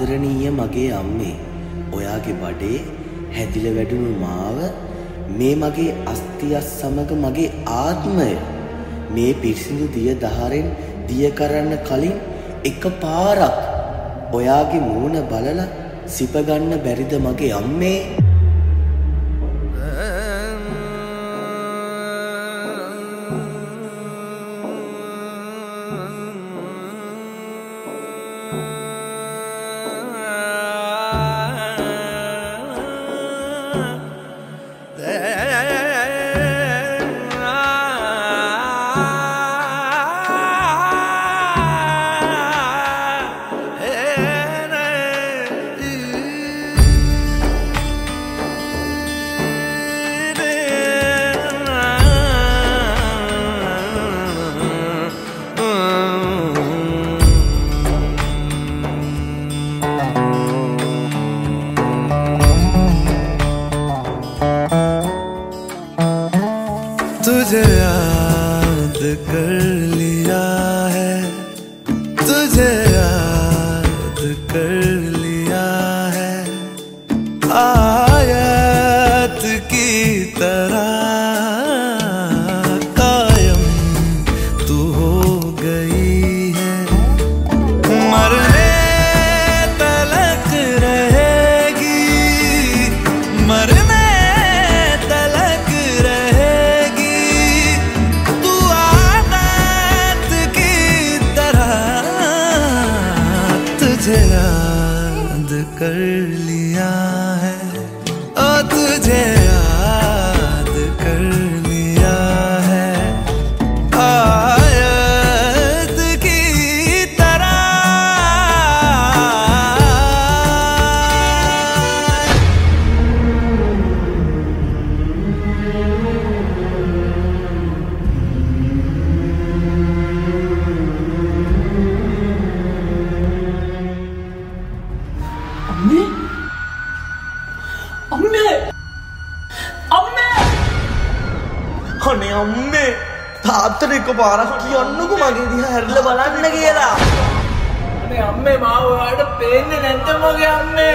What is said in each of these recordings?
ආදරණීය මගේ අම්මේ ඔයාගේ බඩේ හැදිලා වැඩුණු මාව මේ මගේ අස්තියස් සමග මගේ ආත්මය මේ පිරිසිදු දිය දහරෙන් දිය කරන්න කලින් එකපාරක් ඔයාගේ මූණ බලලා සිප ගන්න බැරිද මගේ අම්මේ तुझे याद कर लिया है, तुझे याद कर लिया है, आयत की तरह कायम तू हो गई है। मरने तलक रहेगी, मरने याद कर लिया है, ओ तुझे याद कर लिया है, आयत की तरह। अम्मे, अम्मे, अम्मे, अने अम्मे, තාත්තට එකපාරක් කියන්නකො මගේ දිහා හැරිලා බලන්න කියලා. අනේ අම්මේ මාව ඔයාලට පේන්නේ නැද්ද මගේ අම්මේ?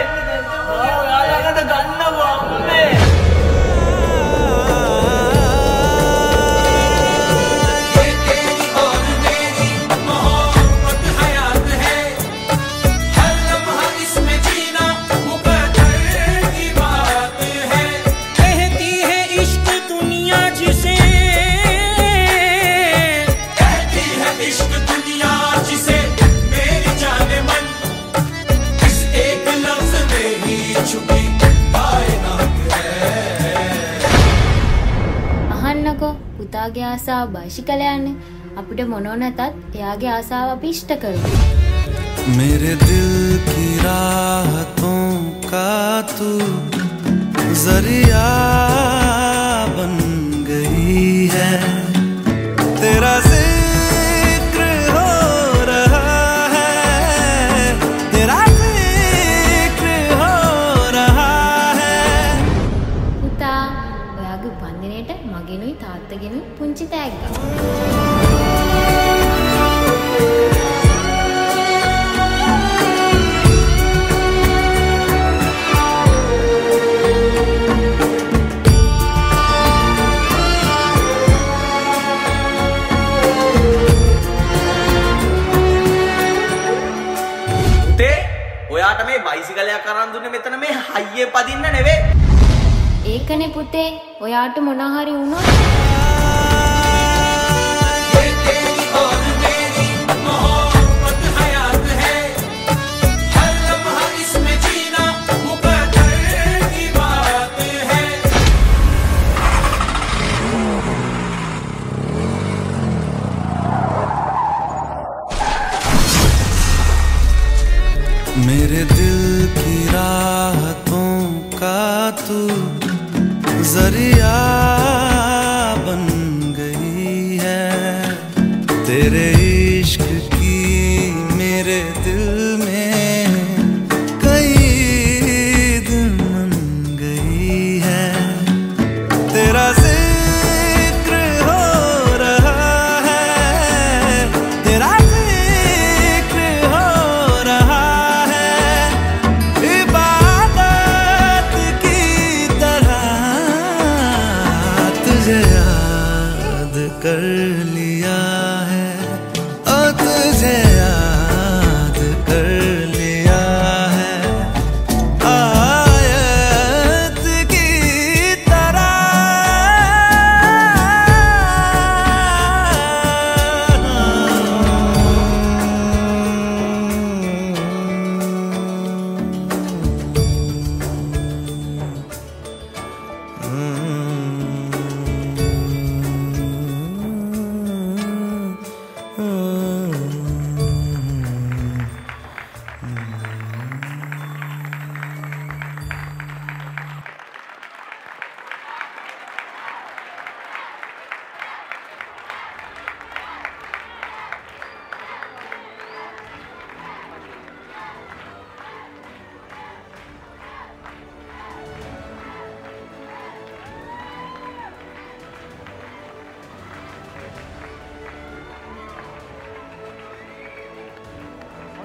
මාව ඔයාලා ළඟට ගන්නකො අම්මේ. පුතාගේ ආසාව වශී කළ යන්න අපිට මොනවා නැතත් එයාගේ ආසාව අපි ඉෂ්ට කරමු मेरे दिल की राहतों का तू जरिया बन गई है तेरा जिक्र हो रहा है तेरा जिक्र हो रहा है පුතා ඔයාගේ වන්දනයට මගෙනුයි තාත්තගෙනුයි පුංචි තෑග්ගක් බයිසිකලයක් අරන් දුන්නේ මෙතන මේ හයියේ පදින්න නෙවෙයි. ඒකනේ පුතේ ඔයාට මොනවා හරි වුණොත් තේකේ ඕන මේනි මොහොත් හයාත් है हर लम्हा इसमें जीना मुकद्दर की बात है मेरे दिल राहतों का तू जरिया बन गई है तेरे इश्क की मेरे दिल में कई दिन बन गई है तेरा जिक्र हो रहा है तेरा जिक्र हो रहा है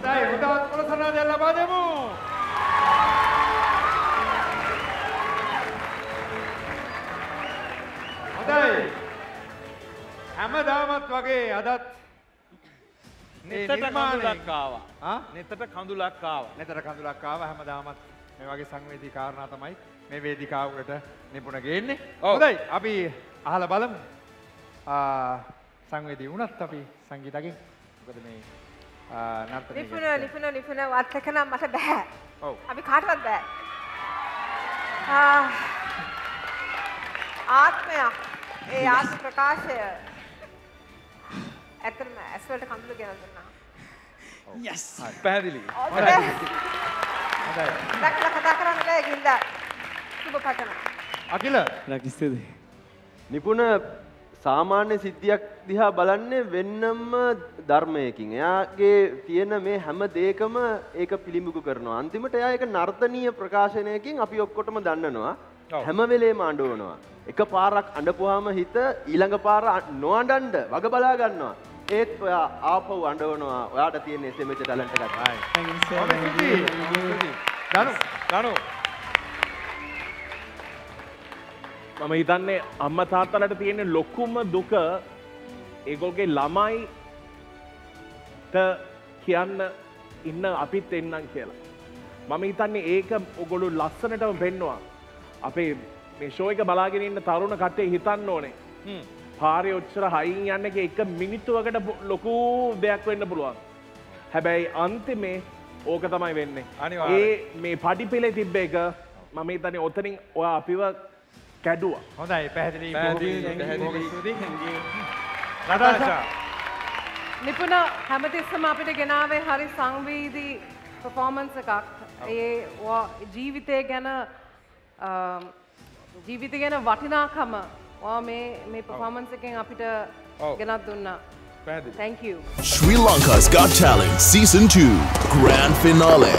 හොඳයි හොඳවත් ප්‍රසන්නය ලබා දෙමු. හොඳයි. හැමදාමත් වගේ අදත් නිර්මාණයක් ආවා. නෙතට කඳුලක් ආවා. නෙතට කඳුලක් ආවා හැමදාමත් මේ වගේ සංවේදී කාරණා තමයි මේ වේදිකාවට නිපුණ ගේන්නේ. හොඳයි අපි අහලා බලමු. සංවේදී වුණත් අපි සංගීතකින් මොකද මේ ලිපුණ වත්තක නම් මට බෑ. අපි කාටවත් බෑ. ආත්මයක් ඒ ආස් ප්‍රකාශය ඇත්තම ඇස්වලට කඳුළු ගෙනල් දුන්නා. යස් පැහැදිලි. හොඳයි. දැක්කලා කතා කරන්න බෑ ගින්දා. සුබ පතන. අකිල ලකිස්සේද? නිපුණ සාමාන්‍ය සිද්ධියක් දිහා බලන්නේ වෙන්නම ධර්මයකින්. එයාගේ තියෙන මේ හැම දෙයකම ඒක පිළිඹු කරනවා. අන්තිමට එයා ඒක නර්තනීය ප්‍රකාශනයකින් අපි ඔක්කොටම දන්නනවා. හැම වෙලේම අඬවනවා. එක පාරක් අඬපුවාම හිත ඊළඟ පාර නොඅඬන්න වග බලා ගන්නවා. ඒත් ඔයා ආපහු අඬවනවා. ඔයාට තියෙන SMS ටැලන්ට් එකක්. හයි. මම හිතන්නේ අම්මා තාත්තලට තියෙන ලොකුම දුක ඒගොල්ලගේ ළමයිට කියන්න ඉන්න අපිත් එන්නම් කියලා. මම හිතන්නේ ඒක ඔයගොල්ලෝ ලස්සනටම පෙන්නවා. අපේ මේ ෂෝ එක බලාගෙන ඉන්න තරුණ කට්ටිය හිතන්න ඕනේ. පාරේ ඔච්චර හයින් යන්න එක මිනිත්තුවකට ලොකු දෙයක් වෙන්න පුළුවන්. හැබැයි අන්තිමේ ඕක තමයි වෙන්නේ. ඒ මේ පඩිපෙළේ තිබ්බ එක මම හිතන්නේ ඔතනින් ඔයා අපිව කැඩුවා. හොඳයි පැහැදිලි. නිපුණ හැමතිස්සම අපිට ගෙනාවේ හරි සංවේදී පර්ෆෝමන්ස් එකක්. ඒ ජීවිතය ගැන වටිනාකම මේ පර්ෆෝමන්ස් එකෙන් අපිට ගෙනත් දුන්නා. Thank you. Sri Lanka's Got Talent Season 2 Grand Finale.